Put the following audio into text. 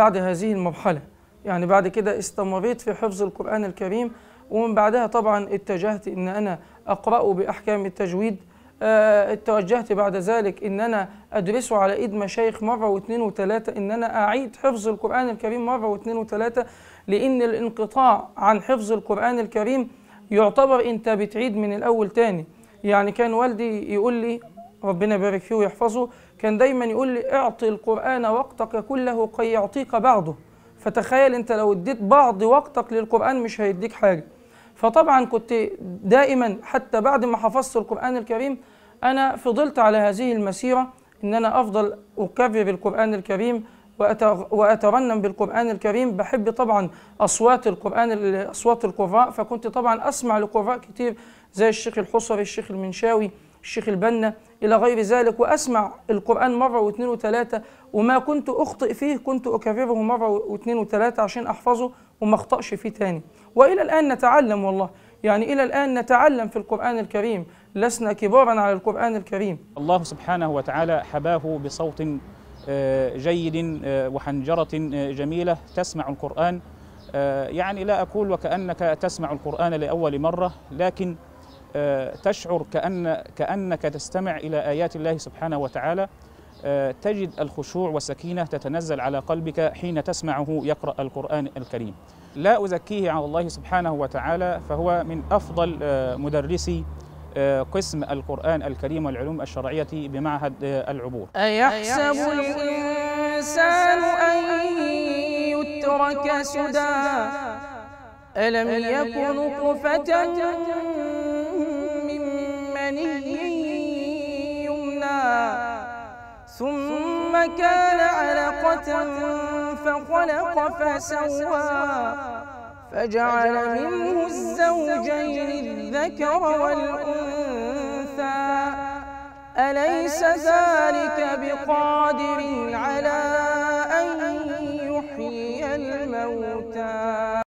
بعد هذه المرحلة. يعني بعد كده استمريت في حفظ القرآن الكريم، ومن بعدها طبعا اتجهت إن أنا أقرأه بأحكام التجويد، اتوجهت بعد ذلك إن أنا أدرسه على إيد مشايخ مرة واثنين وثلاثة، إن أنا أعيد حفظ القرآن الكريم مرة واثنين وثلاثة، لأن الانقطاع عن حفظ القرآن الكريم يعتبر أنت بتعيد من الأول تاني. يعني كان والدي يقول لي ربنا يبارك فيه ويحفظه، كان دايما يقول لي اعطي القرآن وقتك كله قد يعطيك بعضه. فتخيل أنت لو اديت بعض وقتك للقرآن مش هيديك حاجة. فطبعا كنت دائما حتى بعد ما حفظت القرآن الكريم أنا فضلت على هذه المسيرة، إن أنا أفضل أكرر القرآن الكريم وأترنم بالقرآن الكريم. بحب طبعا أصوات القرآن، أصوات القراء، فكنت طبعا أسمع لقراء كتير زي الشيخ الحصري، الشيخ المنشاوي، الشيخ البنّة إلى غير ذلك، وأسمع القرآن مرة واثنين وثلاثة، وما كنت أخطئ فيه كنت أكرره مرة واثنين وثلاثة عشان أحفظه وما أخطأش فيه تاني. وإلى الآن نتعلم والله، يعني إلى الآن نتعلم في القرآن الكريم، لسنا كبارا على القرآن الكريم. الله سبحانه وتعالى حباه بصوت جيد وحنجرة جميلة تسمع القرآن، يعني لا أقول وكأنك تسمع القرآن لأول مرة، لكن تشعر كأنك تستمع إلى آيات الله سبحانه وتعالى، تجد الخشوع والسكينة تتنزل على قلبك حين تسمعه يقرأ القرآن الكريم. لا أزكيه على الله سبحانه وتعالى، فهو من أفضل مدرسي قسم القرآن الكريم والعلوم الشرعية بمعهد العبور. أيحسب الإنسان أن يترك سدى، ألم يكن نطفة من مني يمنى، ثم كان علقة فخلق فسوى، فجعل منه الزوجين الذكر والأنثى، أليس ذلك بقادر على أن يحيي الموتى؟